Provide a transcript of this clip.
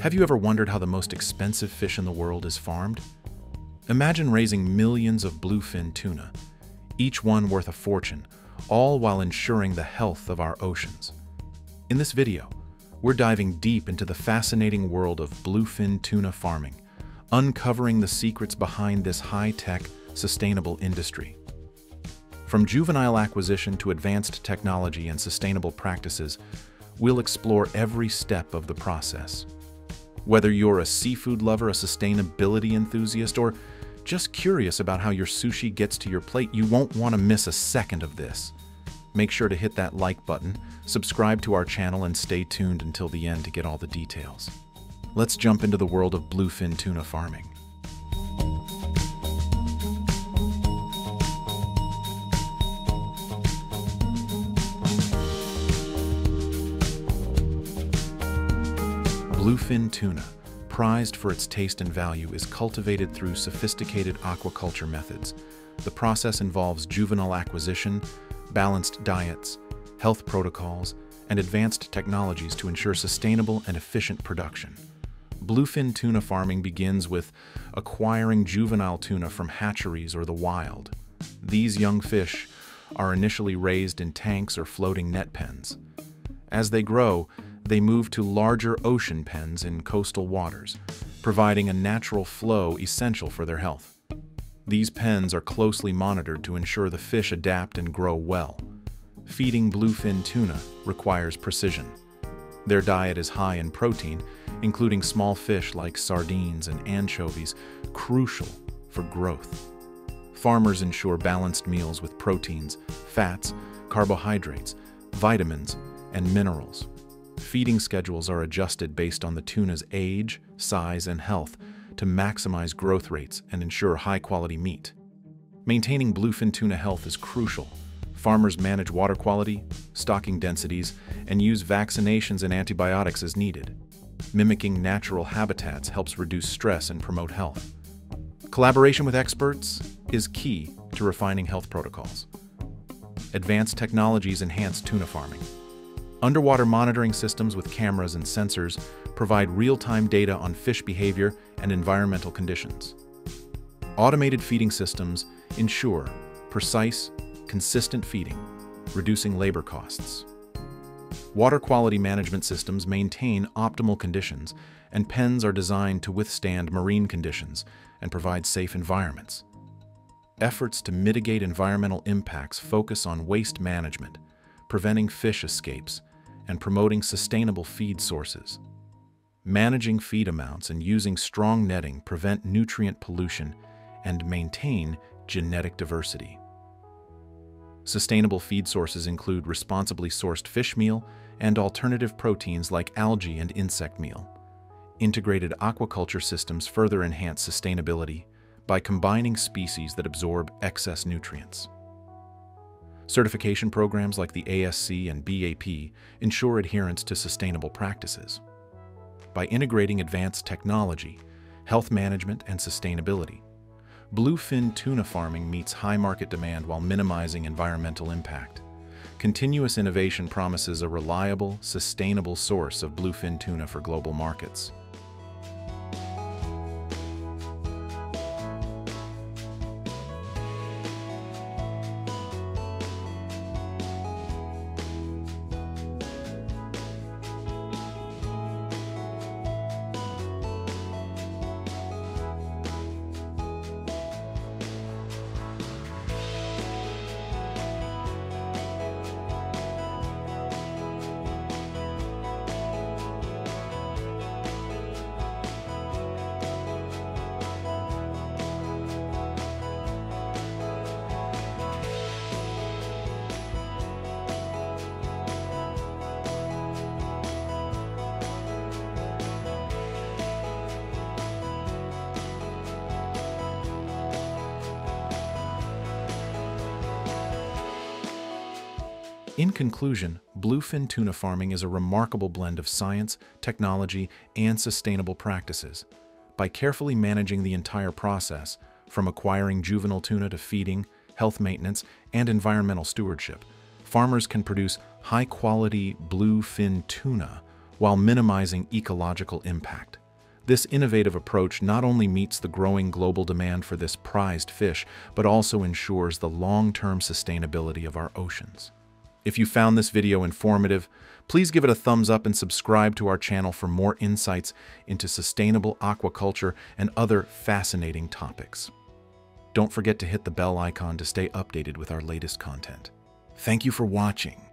Have you ever wondered how the most expensive fish in the world is farmed? Imagine raising millions of bluefin tuna, each one worth a fortune, all while ensuring the health of our oceans. In this video, we're diving deep into the fascinating world of bluefin tuna farming, uncovering the secrets behind this high-tech, sustainable industry. From juvenile acquisition to advanced technology and sustainable practices, we'll explore every step of the process. Whether you're a seafood lover, a sustainability enthusiast, or just curious about how your sushi gets to your plate, you won't want to miss a second of this. Make sure to hit that like button, subscribe to our channel, and stay tuned until the end to get all the details. Let's jump into the world of bluefin tuna farming. Bluefin tuna, prized for its taste and value, is cultivated through sophisticated aquaculture methods. The process involves juvenile acquisition, balanced diets, health protocols, and advanced technologies to ensure sustainable and efficient production. Bluefin tuna farming begins with acquiring juvenile tuna from hatcheries or the wild. These young fish are initially raised in tanks or floating net pens. As they grow, they move to larger ocean pens in coastal waters, providing a natural flow essential for their health. These pens are closely monitored to ensure the fish adapt and grow well. Feeding bluefin tuna requires precision. Their diet is high in protein, including small fish like sardines and anchovies, crucial for growth. Farmers ensure balanced meals with proteins, fats, carbohydrates, vitamins, and minerals. Feeding schedules are adjusted based on the tuna's age, size, and health to maximize growth rates and ensure high-quality meat. Maintaining bluefin tuna health is crucial. Farmers manage water quality, stocking densities, and use vaccinations and antibiotics as needed. Mimicking natural habitats helps reduce stress and promote health. Collaboration with experts is key to refining health protocols. Advanced technologies enhance tuna farming. Underwater monitoring systems with cameras and sensors provide real-time data on fish behavior and environmental conditions. Automated feeding systems ensure precise, consistent feeding, reducing labor costs. Water quality management systems maintain optimal conditions, and pens are designed to withstand marine conditions and provide safe environments. Efforts to mitigate environmental impacts focus on waste management, preventing fish escapes, and promoting sustainable feed sources. Managing feed amounts and using strong netting prevent nutrient pollution and maintain genetic diversity. Sustainable feed sources include responsibly sourced fish meal and alternative proteins like algae and insect meal. Integrated aquaculture systems further enhance sustainability by combining species that absorb excess nutrients. Certification programs like the ASC and BAP ensure adherence to sustainable practices. By integrating advanced technology, health management, and sustainability, bluefin tuna farming meets high market demand while minimizing environmental impact. Continuous innovation promises a reliable, sustainable source of bluefin tuna for global markets. In conclusion, bluefin tuna farming is a remarkable blend of science, technology, and sustainable practices. By carefully managing the entire process, from acquiring juvenile tuna to feeding, health maintenance, and environmental stewardship, farmers can produce high-quality bluefin tuna while minimizing ecological impact. This innovative approach not only meets the growing global demand for this prized fish, but also ensures the long-term sustainability of our oceans. If you found this video informative, please give it a thumbs up and subscribe to our channel for more insights into sustainable aquaculture and other fascinating topics. Don't forget to hit the bell icon to stay updated with our latest content. Thank you for watching.